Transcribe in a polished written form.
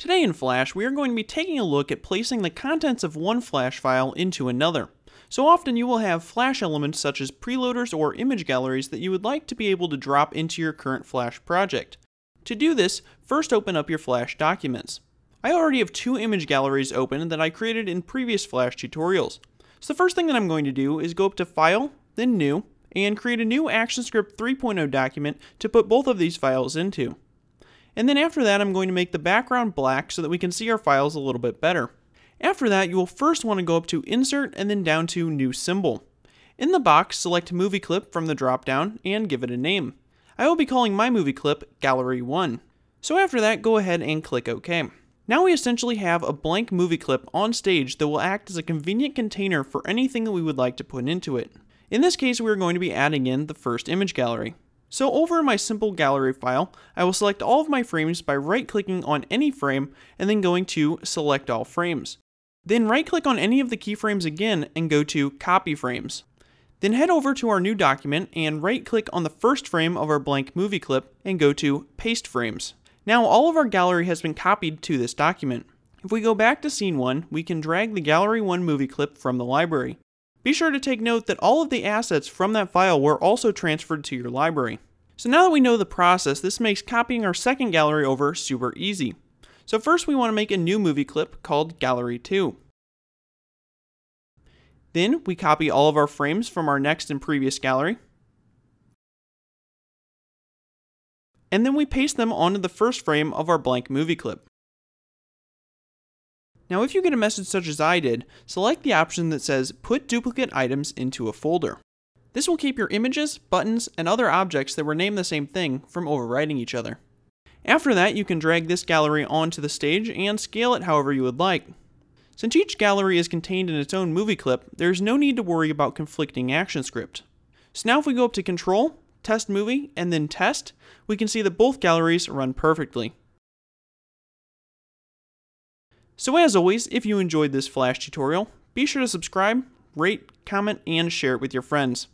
Today in Flash, we are going to be taking a look at placing the contents of one Flash file into another. So often you will have Flash elements such as preloaders or image galleries that you would like to be able to drop into your current Flash project. To do this, first open up your Flash documents. I already have two image galleries open that I created in previous Flash tutorials. So the first thing that I'm going to do is go up to File, then New, and create a new ActionScript 3.0 document to put both of these files into. And then after that, I'm going to make the background black so that we can see our files a little bit better. After that, you will first want to go up to Insert and then down to New Symbol. In the box, select Movie Clip from the drop-down and give it a name. I will be calling my movie clip Gallery 1. So after that, go ahead and click OK. Now we essentially have a blank movie clip on stage that will act as a convenient container for anything that we would like to put into it. In this case, we are going to be adding in the first image gallery. So over in my simple gallery file, I will select all of my frames by right-clicking on any frame and then going to Select All Frames. Then right-click on any of the keyframes again and go to Copy Frames. Then head over to our new document and right-click on the first frame of our blank movie clip and go to Paste Frames. Now all of our gallery has been copied to this document. If we go back to Scene 1, we can drag the Gallery 1 movie clip from the library. Be sure to take note that all of the assets from that file were also transferred to your library. So now that we know the process, this makes copying our second gallery over super easy. So first we want to make a new movie clip called Gallery 2. Then we copy all of our frames from our next and previous gallery. And then we paste them onto the first frame of our blank movie clip. Now if you get a message such as I did, select the option that says Put Duplicate Items into a Folder. This will keep your images, buttons, and other objects that were named the same thing from overwriting each other. After that, you can drag this gallery onto the stage and scale it however you would like. Since each gallery is contained in its own movie clip, there is no need to worry about conflicting ActionScript. So now if we go up to Control, Test Movie, and then Test, we can see that both galleries run perfectly. So as always, if you enjoyed this Flash tutorial, be sure to subscribe, rate, comment, and share it with your friends.